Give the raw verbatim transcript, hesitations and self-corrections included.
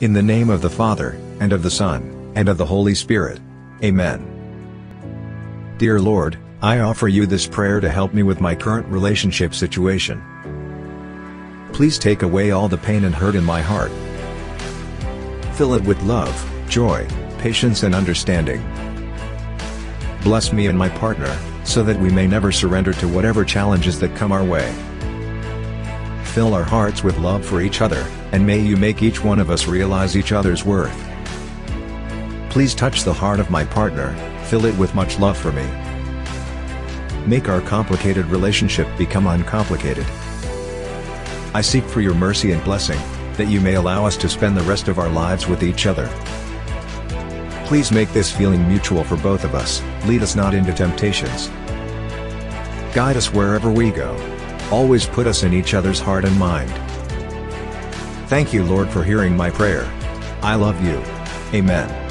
In the name of the Father, and of the Son, and of the Holy Spirit. Amen. Dear Lord, I offer you this prayer to help me with my current relationship situation. Please take away all the pain and hurt in my heart. Fill it with love, joy, patience and understanding. Bless me and my partner, so that we may never surrender to whatever challenges that come our way. Fill our hearts with love for each other, and may you make each one of us realize each other's worth. Please touch the heart of my partner, fill it with much love for me. Make our complicated relationship become uncomplicated. I seek for your mercy and blessing, that you may allow us to spend the rest of our lives with each other. Please make this feeling mutual for both of us, lead us not into temptations. Guide us wherever we go. Always put us in each other's heart and mind. Thank you, Lord, for hearing my prayer. I love you. Amen.